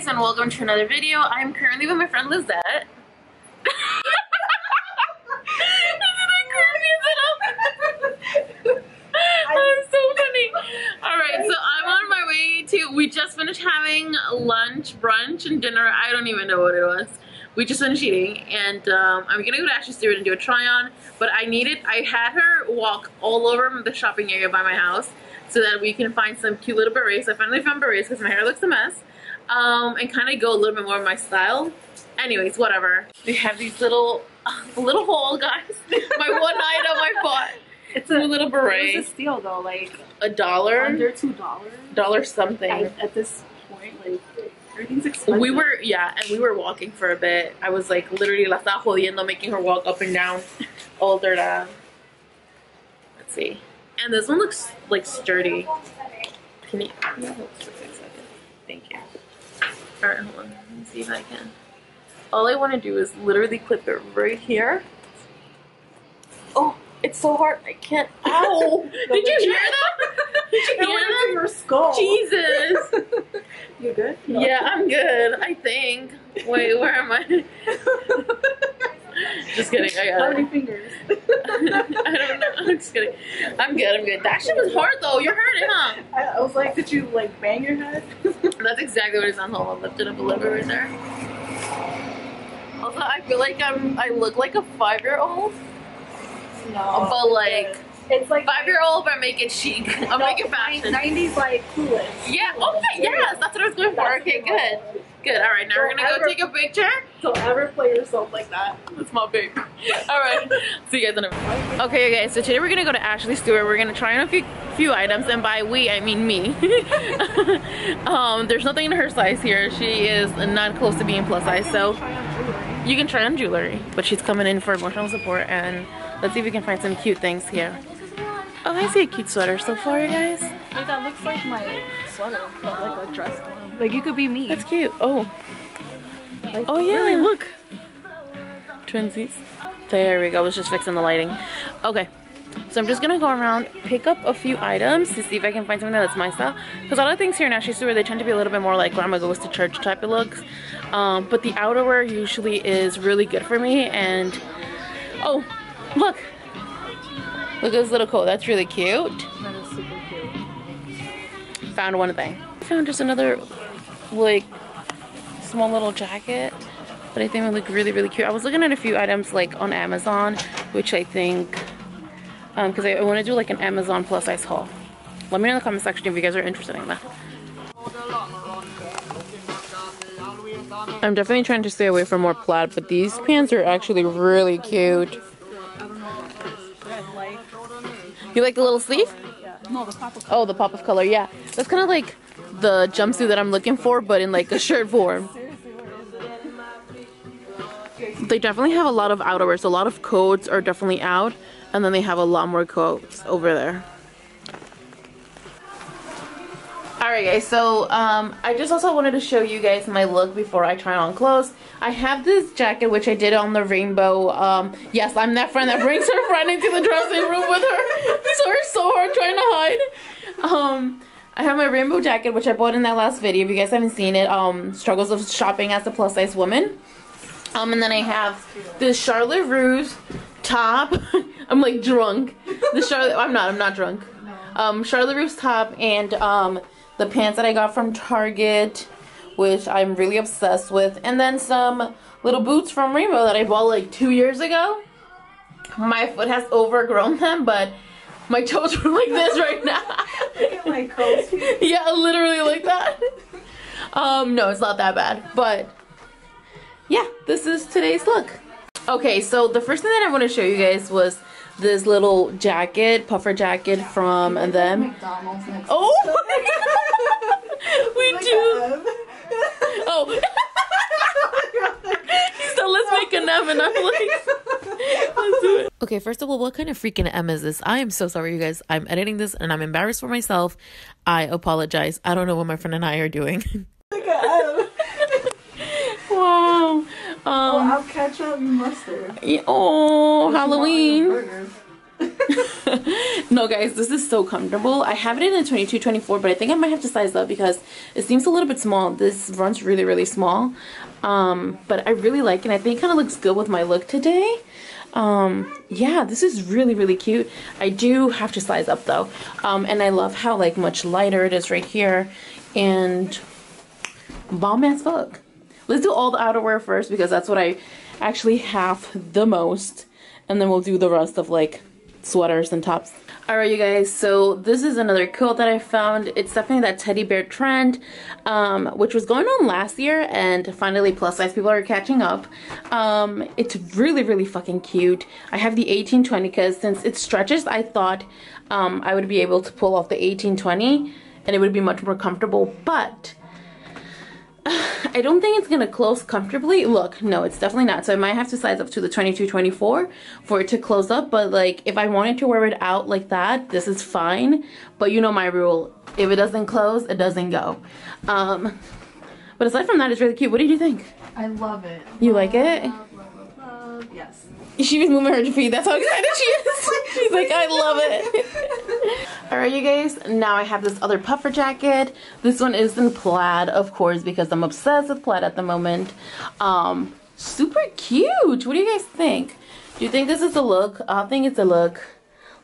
guys, and welcome to another video. I'm currently with my friend Lizette. We just finished having lunch, brunch, and dinner. I don't even know what it was. We just finished eating, and I'm gonna go to Ashley Stewart and do a try on, but I had her walk all over the shopping area by my house so that we can find some cute little berets. I finally found berets because my hair looks a mess, and kind of go a little bit more of my style. Anyways, whatever. We have these little hole, guys. My one item I bought. It's a little beret. It was a steal though, like $1, under $2, $1 something. At this point, like everything's expensive. We were, yeah, and we were walking for a bit. I was like, literally, la estaba jodiendo, making her walk up and down, all dirt up. Let's see. And this one looks like sturdy. Can you? Thank you. All right, hold on. Let me see if I can. All I want to do is literally clip it right here. Oh. It's so hard. I can't. Ow! Did you hear that? Did you hear that? Your skull. Jesus. You good? No. Yeah, I'm good. I think. Wait, where am I? Just kidding. I got it. How many fingers? I don't know. I'm just kidding. I'm good. I'm good. That shit was hard though. You're hurting, huh? I was like, did you like bang your head? That's exactly what it sounds like. Hold on. Lifted up a little bit right there. Also, I feel like I look like a 5-year-old. No, but like it's like 5-year-old, but make it chic. I'll make it fashion. 90s like Clueless. Yeah. Okay. Yes, that's what I was going for. Okay. Good. Good. All right. Now we're gonna go take a picture. Don't ever play yourself like that. That's my baby. All right. See you guys in a minute. Okay, guys. So today we're gonna go to Ashley Stewart. We're gonna try on a few items, and by we I mean me. There's nothing in her size here. She is not close to being plus size. So you can try on jewelry, but she's coming in for emotional support and. Let's see if we can find some cute things here. Oh, I see a cute sweater so far, you guys. Wait, that looks like my sweater, but like a dress one. Like you could be me. That's cute. Oh. Like, oh yeah, really? Look. Twinsies. There we go. I was just fixing the lighting. Okay. So I'm just gonna go around, pick up a few items to see if I can find something that's my style. Because all the things here in Ashley Stewart, they tend to be a little bit more like grandma goes to church type of looks. But the outerwear usually is really good for me. And oh. Look! Look at this little coat. That's really cute. That is super cute. Found one thing. I found just another, like, small little jacket. But I think it would look really, really cute. I was looking at a few items, like, on Amazon. Which I think... because I want to do, like, an Amazon plus size haul. Let me know in the comment section if you guys are interested in that. I'm definitely trying to stay away from more plaid. But these pants are actually really cute. You like the little sleeve? Yeah. No, the pop of color. Oh, the pop of color, yeah. That's kind of like the jumpsuit that I'm looking for, but in like a shirt form. They definitely have a lot of outerwear, so a lot of coats are definitely out, and then they have a lot more coats over there. Alright guys, so I just also wanted to show you guys my look before I try on clothes. I have this jacket which I did on the Rainbow. Yes, I'm that friend that brings her friend into the dressing room with her. So it's so hard trying to hide. I have my Rainbow jacket which I bought in that last video. If you guys haven't seen it, struggles of shopping as a plus size woman. And then I have this Charlotte Russe top. I'm like drunk. The Charlotte. I'm not drunk. Charlotte Russe top and the pants that I got from Target, which I'm really obsessed with. And then some little boots from Rainbow that I bought like 2 years ago. My foot has overgrown them, but my toes are like this right now. Look at my toes. Yeah, literally like that. No, it's not that bad. But, yeah, this is today's look. Okay, so the first thing that I want to show you guys was this little jacket, puffer jacket from them. McDonald's next. Oh my God. We like do. Oh. So let's make an M and I'm like, let's do it. Okay, first of all, what kind of freaking M is this? I am so sorry, you guys. I'm editing this and I'm embarrassed for myself. I apologize. I don't know what my friend and I are doing. Like an M. Wow. I'll catch up and mustard. Oh, Halloween. No guys, this is so comfortable. I have it in a 22-24, but I think I might have to size up because it seems a little bit small. This runs really, really small. But I really like it, and I think it kind of looks good with my look today. Yeah, this is really, really cute. I do have to size up though. And I love how like much lighter it is right here. And bomb as fuck. Let's do all the outerwear first because that's what I actually have the most. And then we'll do the rest of like sweaters and tops. Alright you guys, so this is another coat that I found. It's definitely that teddy bear trend, which was going on last year, and finally plus size people are catching up. It's really, really fucking cute. I have the 18-20 because since it stretches, I thought I would be able to pull off the 18-20 and it would be much more comfortable, but I don't think it's gonna close comfortably. Look, no, it's definitely not. So I might have to size up to the 22-24 for it to close up. But like, if I wanted to wear it out like that, this is fine. But you know my rule: if it doesn't close, it doesn't go. But aside from that, it's really cute. What did you think? I love it. You like it? Love. Yes. She was moving her feet. That's how excited she is. She's like, I love it. Alright you guys, now I have this other puffer jacket. This one is in plaid, of course, because I'm obsessed with plaid at the moment. Super cute. What do you guys think? Do you think this is the look? I think it's a look.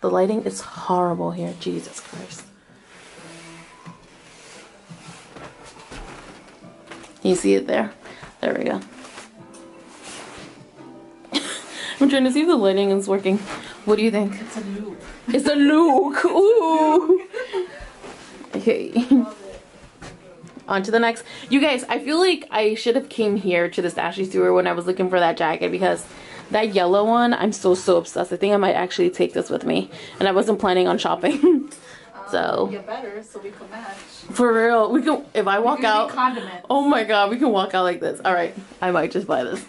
The lighting is horrible here. Jesus Christ. You see it there? There we go. I'm trying to see if the lighting is working. What do you think? It's a look. It's a look. Ooh. Okay. On to the next. You guys, I feel like I should have came here to this Ashley Stewart when I was looking for that jacket, because that yellow one, I'm so obsessed. I think I might actually take this with me, and I wasn't planning on shopping. So you better, so we can match. For real, we can. If I walk out, oh my god, we can walk out like this. All right, I might just buy this.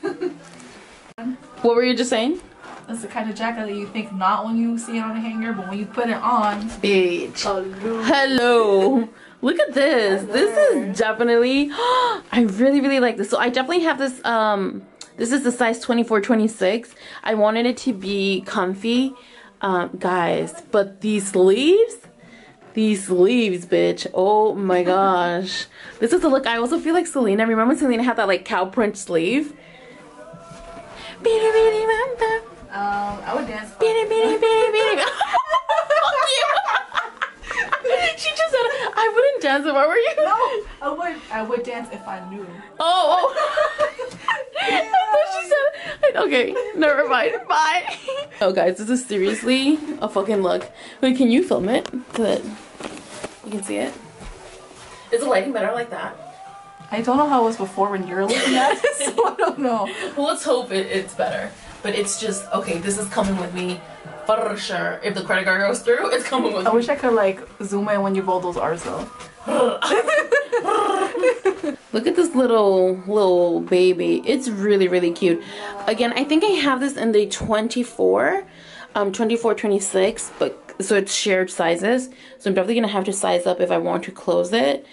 What were you just saying? That's the kind of jacket that you think not when you see it on a hanger, but when you put it on. Bitch. Hello. Hello. Look at this. Hello. This is definitely, I really, really like this. So I definitely have this, this is the size 24-26. I wanted it to be comfy, guys, but these sleeves, bitch. Oh my gosh. This is the look. I also feel like Selena. Remember Selena had that like cow print sleeve? I would dance. She just said, I wouldn't dance if I were you. No, I would dance if I knew. Oh. Yeah. I thought she said, okay, never mind. Bye. Oh, guys, this is seriously a fucking look. Wait, can you film it so that you can see it? Is the lighting better like that? I don't know how it was before when you were looking at it, so I don't know. Well, let's hope it's better. But it's just, okay, this is coming with me for sure. If the credit card goes through, it's coming with me. I wish I could, like, zoom in when you roll those R's, though. Look at this little baby. It's really, really cute. Again, I think I have this in the 24-26, but so it's shared sizes. So I'm definitely going to have to size up if I want to close it.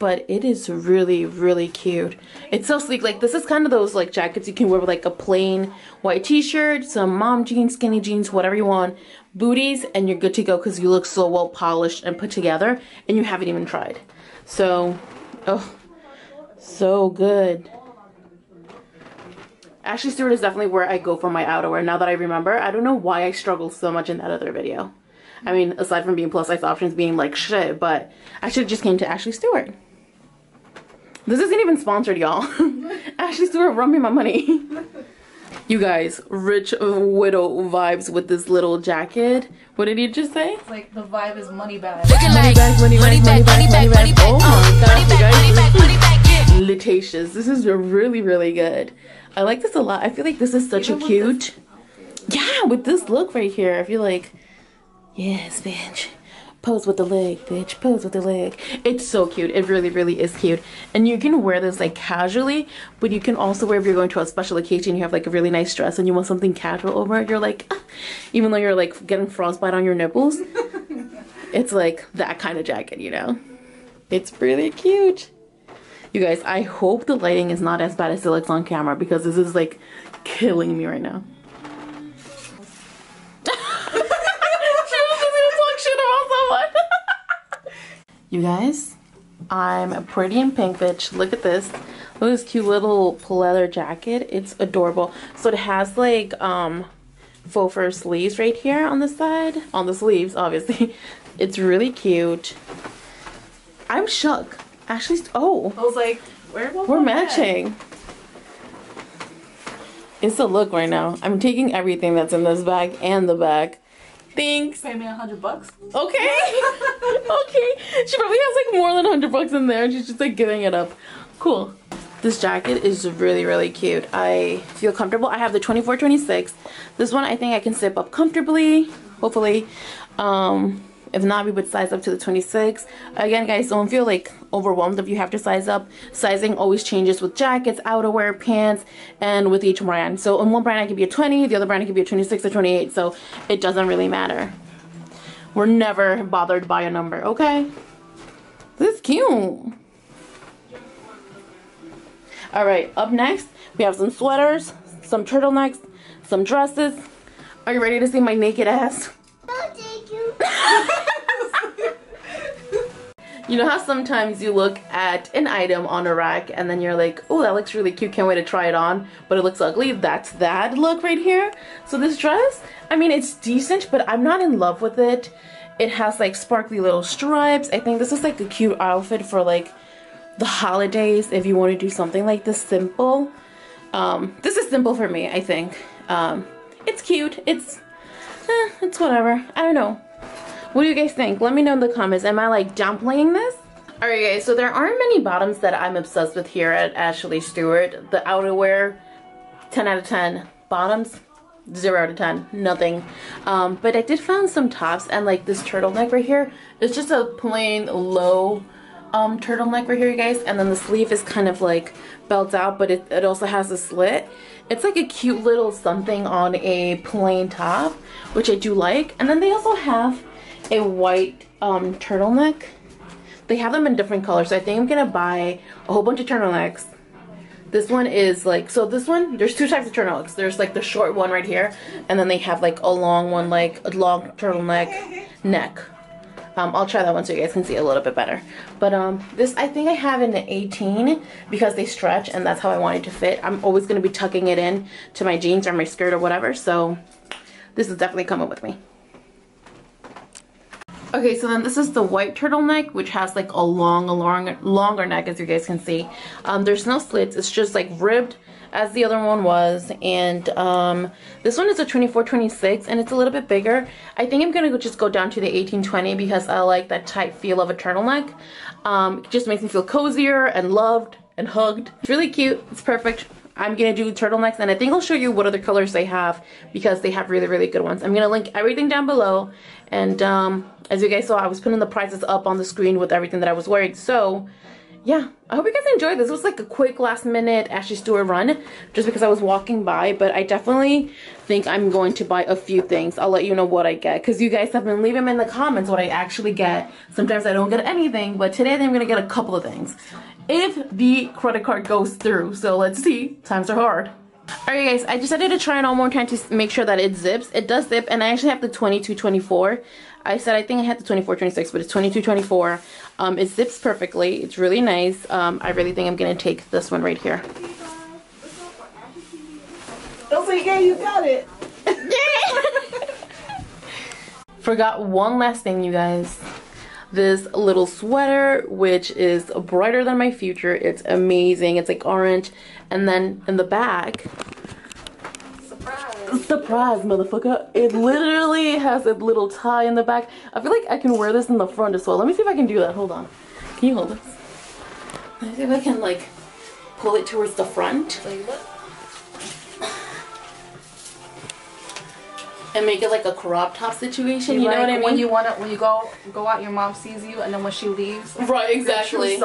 But it is really, really cute. It's so sleek. Like, this is kind of those, like, jackets you can wear with, like, a plain white t-shirt, some mom jeans, skinny jeans, whatever you want, booties, and you're good to go because you look so well polished and put together, and you haven't even tried. So, oh, so good. Ashley Stewart is definitely where I go for my outerwear, now that I remember. I don't know why I struggled so much in that other video. I mean, aside from being plus size options being like shit, but I should have just came to Ashley Stewart. This isn't even sponsored, y'all. Ashley Stewart, run me my money. You guys, rich widow vibes with this little jacket. What did you just say? It's like the vibe is money bag. Money bag, money bag, money bag, money bag. Oh my god, you guys. Letacious. This is really, really good. I like this a lot. I feel like this is such a cute. Yeah, with this look right here, I feel like. Yes, bitch. Pose with the leg, bitch. Pose with the leg. It's so cute. It really, really is cute. And you can wear this like casually, but you can also wear if you're going to a special occasion, you have like a really nice dress and you want something casual over it, you're like, ah. Even though you're like getting frostbite on your nipples, it's like that kind of jacket, you know? It's really cute. You guys, I hope the lighting is not as bad as it looks on camera because this is like killing me right now. You guys, I'm pretty in pink, bitch. Look at this. Look at this cute little leather jacket. It's adorable. So it has like faux fur sleeves right here on the side. On the sleeves, obviously. It's really cute. I'm shook. Ashley, oh. I was like, we're matching. It's a look right now. I'm taking everything that's in this bag and the bag. Thanks. Pay me $100. Okay. Okay. She probably has like more than $100 in there and she's just like giving it up. Cool. This jacket is really, really cute. I feel comfortable. I have the 24-26. This one I think I can zip up comfortably, hopefully. If not, we would size up to the 26. Again, guys, don't feel like overwhelmed if you have to size up. Sizing always changes with jackets, outerwear, pants, and with each brand. So on one brand I could be a 20, the other brand I could be a 26 or 28. So it doesn't really matter. We're never bothered by a number, okay? This is cute. Alright, up next we have some sweaters, some turtlenecks, some dresses. Are you ready to see my naked ass? I'll take you. You know how sometimes you look at an item on a rack and then you're like, oh, that looks really cute, can't wait to try it on, but it looks ugly? That's that look right here. So this dress, I mean, it's decent, but I'm not in love with it. It has like sparkly little stripes. I think this is like a cute outfit for like the holidays if you want to do something like this simple. This is simple for me, I think. It's cute. It's whatever. I don't know. What do you guys think? Let me know in the comments. Am I like downplaying this? Alright guys, so there aren't many bottoms that I'm obsessed with here at Ashley Stewart. The outerwear, 10 out of 10. Bottoms, 0 out of 10. Nothing. But I did find some tops and like this turtleneck right here. It's just a plain low turtleneck right here, you guys. And then the sleeve is kind of like belt out, but it also has a slit. It's like a cute little something on a plain top, which I do like. And then they also have a white turtleneck. They have them in different colors, so I think I'm gonna buy a whole bunch of turtlenecks. This one is like, so this one, there's two types of turtlenecks. There's like the short one right here, and then they have like a long one, like a long turtleneck neck. I'll try that one so you guys can see a little bit better. But this, I think I have an 18 because they stretch and that's how I want it to fit. I'm always gonna be tucking it in to my jeans or my skirt or whatever, so this is definitely coming with me. Okay, so then this is the white turtleneck, which has like a longer neck, as you guys can see. There's no slits, it's just like ribbed as the other one was. And this one is a 24-26 and it's a little bit bigger. I think I'm gonna just go down to the 18-20 because I like that tight feel of a turtleneck. It just makes me feel cozier and loved and hugged. It's really cute, it's perfect. I'm gonna do turtlenecks and I think I'll show you what other colors they have because they have really, really good ones. I'm gonna link everything down below, and as you guys saw, I was putting the prices up on the screen with everything that I was wearing. So yeah, I hope you guys enjoyed this. It was like a quick last minute Ashley Stewart run just because I was walking by, but I definitely think I'm going to buy a few things. I'll let you know what I get because you guys have been leaving in the comments what I actually get. Sometimes I don't get anything, but today I think I'm gonna get a couple of things. If the credit card goes through, so let's see. Times are hard. Alright guys, I decided to try it on one time to make sure that it zips. It does zip, and I actually have the 22-24. I said I think I had the 24-26, but it's 22-24. It zips perfectly. It's really nice. I really think I'm going to take this one right here. Oh, so yeah, you got it. Forgot one last thing, you guys. This little sweater, which is brighter than my future. It's amazing. It's like orange, and then in the back, surprise motherfucker, it literally has a little tie in the back. I feel like I can wear this in the front as well. Let me see if I can do that. Hold on, can you hold this? Let me see if I can like pull it towards the front and make it like a crop top situation, you know what I mean? When you want it, when you go out, your mom sees you, and then when she leaves, right? Exactly.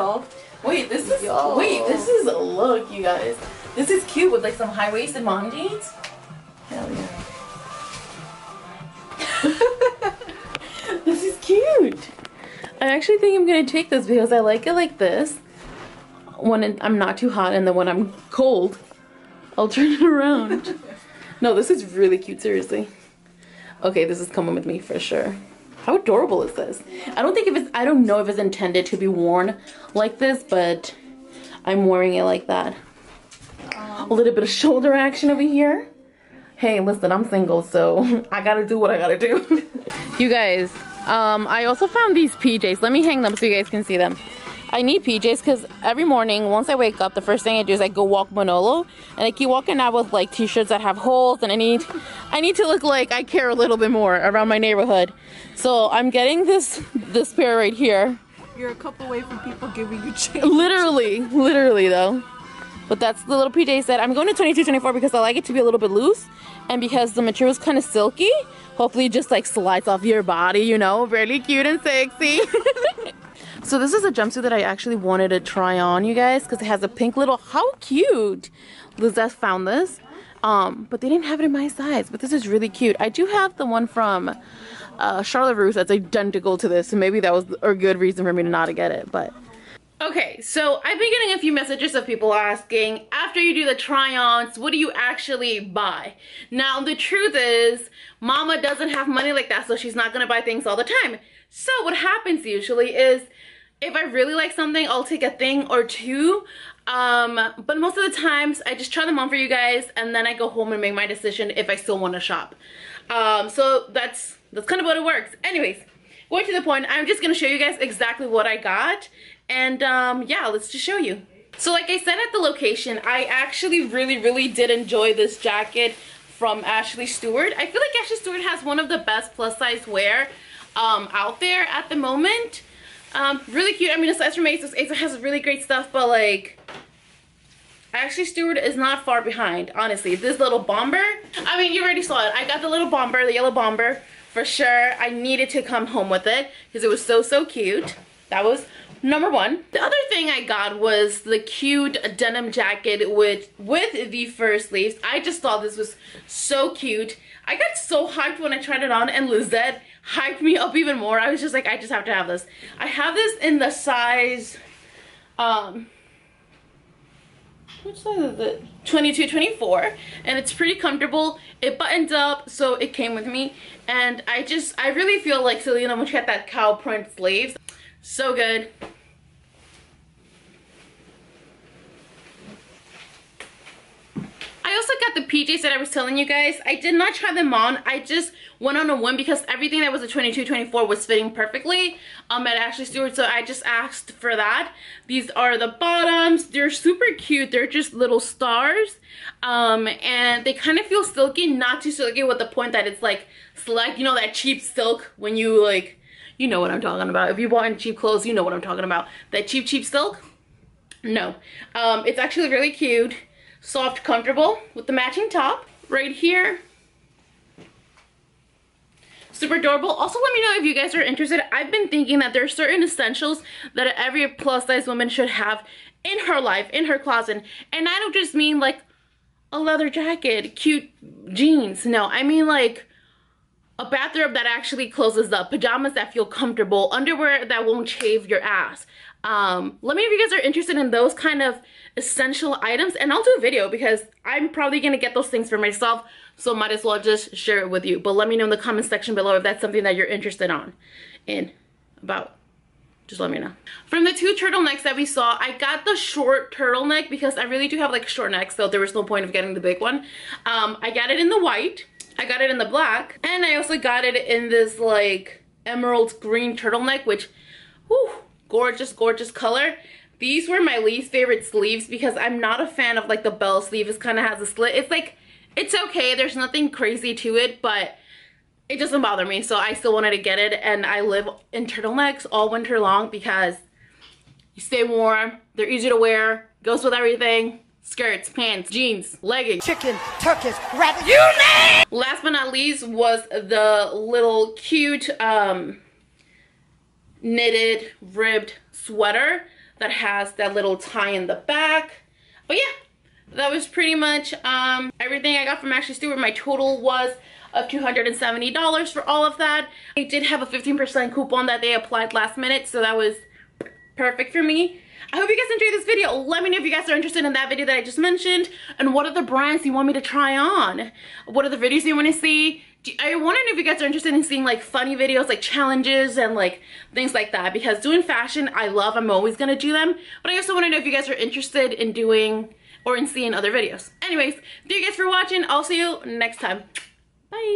Wait, this is this is a look, you guys. This is cute with like some high waisted mom jeans. Hell yeah. This is cute. I actually think I'm gonna take this because I like it like this. When I'm not too hot, and then when I'm cold, I'll turn it around. No, this is really cute. Seriously. Okay, this is coming with me for sure. How adorable is this? I don't know if it's intended to be worn like this, but I'm wearing it like that. A little bit of shoulder action over here. Hey, listen, I'm single, so I gotta do what I gotta do. You guys, I also found these PJs. Let me hang them so you guys can see them. I need PJs because every morning, once I wake up, the first thing I do is I go walk Manolo, and I keep walking out with like t-shirts that have holes, and I need to look like I care a little bit more around my neighborhood. So I'm getting this pair right here. You're a couple away from people giving you change. Literally though. But that's the little PJ set. I'm going to 22-24 because I like it to be a little bit loose, and because the material is kind of silky. Hopefully it just like slides off your body, you know, really cute and sexy. So this is a jumpsuit that I actually wanted to try on, you guys, because it has a pink little, how cute. Lizette found this, but they didn't have it in my size, but this is really cute. I do have the one from Charlotte Russe that's identical to this, so maybe that was a good reason for me to not to get it, but. Okay, so I've been getting a few messages of people asking, after you do the try-ons, what do you actually buy? Now, the truth is, Mama doesn't have money like that, so she's not gonna buy things all the time. So what happens usually is, if I really like something, I'll take a thing or two, but most of the times, I just try them on for you guys, and then I go home and make my decision if I still wanna shop. So that's kind of what it works. Anyways, going to the point, I'm just gonna show you guys exactly what I got. And yeah, let's just show you. So like I said at the location, I actually really did enjoy this jacket from Ashley Stewart. I feel like Ashley Stewart has one of the best plus size wear out there at the moment. Really cute. I mean, aside from ASOS has really great stuff, but like Ashley Stewart is not far behind, honestly. This little bomber, I mean, you already saw it. I got the little bomber, the yellow bomber, for sure. I needed to come home with it because it was so cute. That was number one. The other thing I got was the cute denim jacket with the fur sleeves. I just thought this was so cute. I got so hyped when I tried it on, and Lizette hyped me up even more. I was just like, I just have to have this. I have this in the size, which size is it? 22-24, and it's pretty comfortable. It buttons up, so it came with me, and I really feel like Selena when she had that cow print sleeves. So good. I also got the PJs that I was telling you guys. I did not try them on. I just went on a whim because everything that was a 22-24 was fitting perfectly at Ashley Stewart, so I just asked for that. These are the bottoms. They're super cute. They're just little stars, and they kind of feel silky, not too silky with the point that it's like select, you know, that cheap silk when you like, you know what I'm talking about. If you bought in cheap clothes, you know what I'm talking about. That cheap silk? No. It's actually really cute. Soft, comfortable with the matching top right here. Super adorable. Also, let me know if you guys are interested. I've been thinking that there are certain essentials that every plus size woman should have in her life, in her closet. And I don't just mean like a leather jacket, cute jeans. No, I mean like a bathrobe that actually closes up, pajamas that feel comfortable, underwear that won't shave your ass. Let me know if you guys are interested in those kind of essential items, and I'll do a video because I'm probably gonna get those things for myself, so might as well just share it with you. But let me know in the comment section below if that's something that you're interested in about. Just let me know. From the two turtlenecks that we saw, I got the short turtleneck because I really do have like short necks, so there was no point of getting the big one. I got it in the white. I got it in the black, and I also got it in this like emerald green turtleneck, which, whew, gorgeous color. These were my least favorite sleeves because I'm not a fan of like the bell sleeve. It kind of has a slit. It's like, it's okay. There's nothing crazy to it, but it doesn't bother me. So I still wanted to get it, and I live in turtlenecks all winter long because you stay warm. They're easy to wear. Goes with everything. Skirts, pants, jeans, leggings, chicken, turkeys, rabbit, you name it! Last but not least was the little cute knitted ribbed sweater that has that little tie in the back. But yeah, that was pretty much everything I got from Ashley Stewart. My total was of $270 for all of that. I did have a 15% coupon that they applied last minute, so that was perfect for me. I hope you guys enjoyed this video. Let me know if you guys are interested in that video that I just mentioned, and what are the brands you want me to try on? What are the videos you want to see? I wonder if you guys are interested in seeing like funny videos, like challenges and like things like that, because doing fashion I love, I'm always gonna do them, but I also want to know if you guys are interested in doing or in seeing other videos. Anyways, thank you guys for watching. I'll see you next time. Bye.